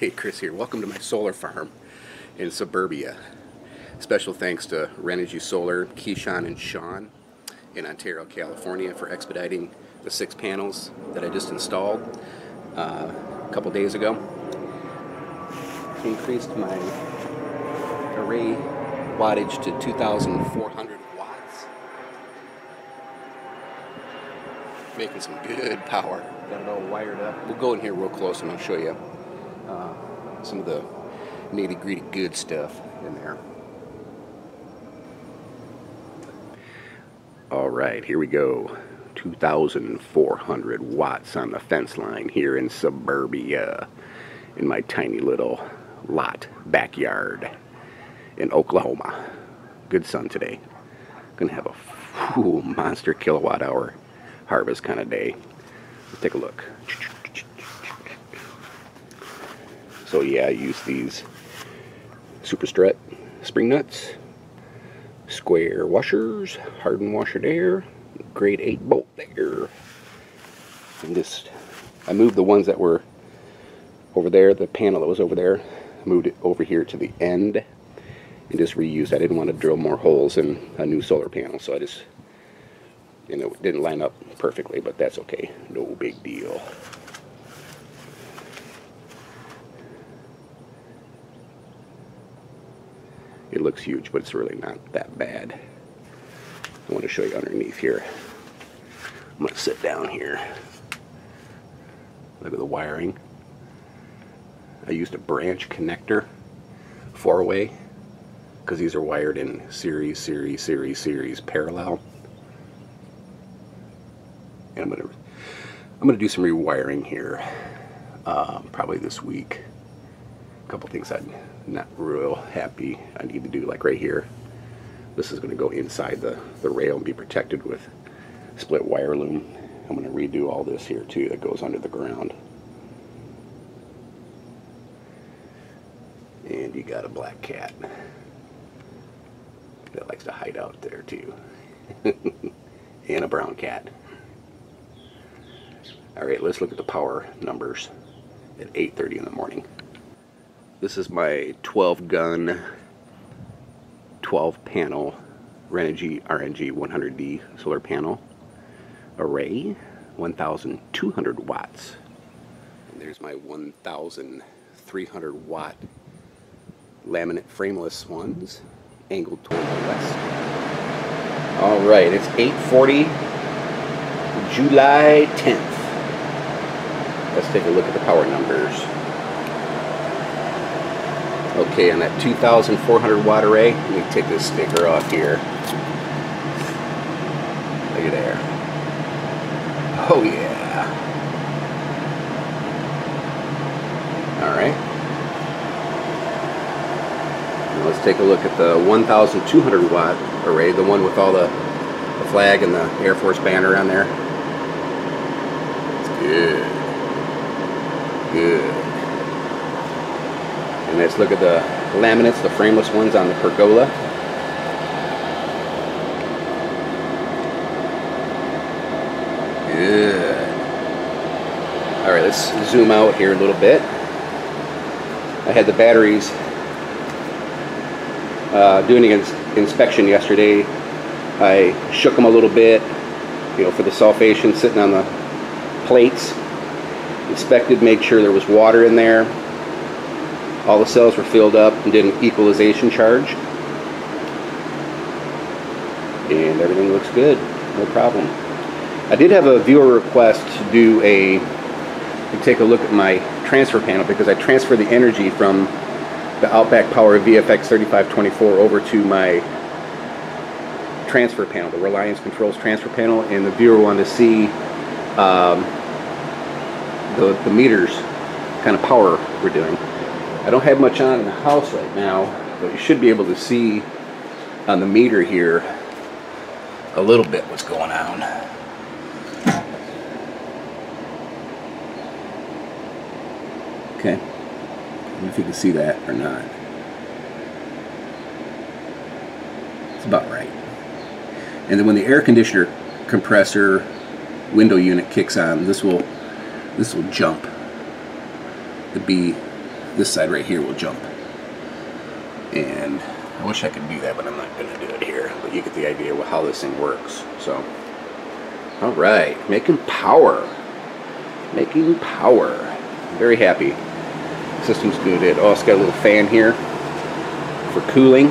Hey, Chris here. Welcome to my solar farm in suburbia. Special thanks to Renogy Solar, Keyshawn and Sean in Ontario, California for expediting the 6 panels that I just installed a couple days ago. I increased my array wattage to 2,400 watts. Making some good power. Got it all wired up. We'll go in here real close and I'll show you some of the nitty-gritty good stuff in there. Alright, here we go. 2,400 watts on the fence line here in suburbia in my tiny little lot backyard in Oklahoma. Good sun today. Gonna have a monster kilowatt hour harvest kind of day. Let's take a look. So yeah, I use these Super Strut spring nuts, square washers, hardened washer there, grade 8 bolt there. And just, I moved the ones that were over there, the panel that was over there, moved it over here to the end and just reused. I didn't want to drill more holes in a new solar panel, so I just, you know, it didn't line up perfectly, but that's okay, no big deal. It looks huge, but it's really not that bad. I want to show you underneath here. I'm going to sit down here. Look at the wiring. I used a branch connector, 4-way, because these are wired in series, parallel. And I'm going to do some rewiring here, probably this week. A couple things I'm not real happy I need to do, like right here. This is going to go inside the rail and be protected with split wire loom. I'm going to redo all this here too that goes under the ground. And you got a black cat that likes to hide out there too. And a brown cat. Alright, let's look at the power numbers at 8:30 in the morning. This is my 12-gun, 12-panel Renogy RNG 100D solar panel array, 1,200 watts. And there's my 1,300 watt laminate frameless ones, angled toward the west. All right, it's 8:40, July 10th. Let's take a look at the power numbers. Okay, on that 2,400 watt array, let me take this sticker off here. Look at there. Oh yeah. Alright. Let's take a look at the 1,200 watt array, the one with all the flag and the Air Force banner on there. It's good. Good. And let's look at the laminates, the frameless ones on the pergola. Good. Alright, let's zoom out here a little bit. I had the batteries doing an inspection yesterday. I shook them a little bit, you know, for the sulfation sitting on the plates. Inspected, made sure there was water in there. All the cells were filled up and did an equalization charge. And everything looks good, no problem. I did have a viewer request to do to take a look at my transfer panel, because I transferred the energy from the Outback Power VFX 3524 over to my transfer panel, the Reliance Controls transfer panel, and the viewer wanted to see the meters, kind of power we're doing. I don't have much on in the house right now, but you should be able to see on the meter here a little bit what's going on. Okay, I don't know if you can see that or not. It's about right. And then when the air conditioner compressor window unit kicks on, this will jump. It'd be this side right here will jump. And I wish I could do that, but I'm not going to do it here. But you get the idea of how this thing works. So, all right, making power. Making power. I'm very happy. System's good. It also got a little fan here for cooling.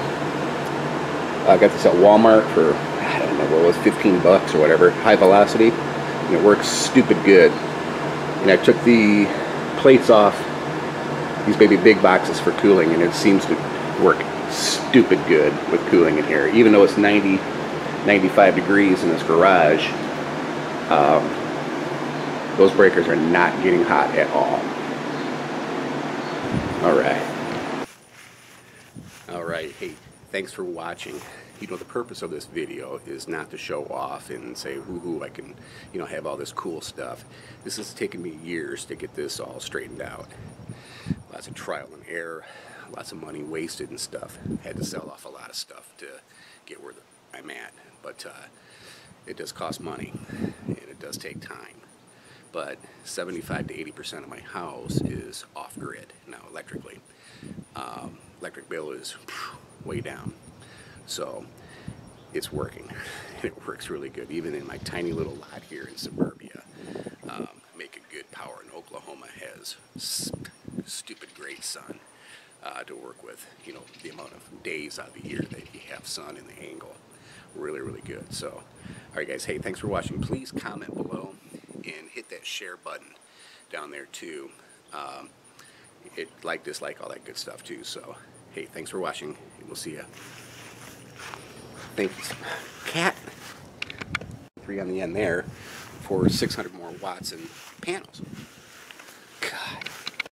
I got this at Walmart for, I don't know what it was, 15 bucks or whatever. High velocity. And it works stupid good. And I took the plates off these baby big boxes for cooling, and it seems to work stupid good with cooling in here, even though it's 90-95 degrees in this garage. Those breakers are not getting hot at all. All right, hey, thanks for watching. You know, the purpose of this video is not to show off and say, whoo-hoo, I can, you know, have all this cool stuff. This has taken me years to get this all straightened out. Lots of trial and error, lots of money wasted and stuff. Had to sell off a lot of stuff to get where I'm at. But it does cost money, and it does take time. But 75 to 80% of my house is off-grid now, electrically. Electric bill is way down. So it's working, and it works really good. Even in my tiny little lot here in suburbia, making good power. And Oklahoma has stupid great sun to work with. You know, the amount of days out of the year that you have sun and the angle, really, really good. So, all right, guys. Hey, thanks for watching. Please comment below and hit that share button down there too. Hit like, dislike, all that good stuff too. So, hey, thanks for watching, and we'll see you. Thank you, cat. 3 on the end there for 600 more watts in panels.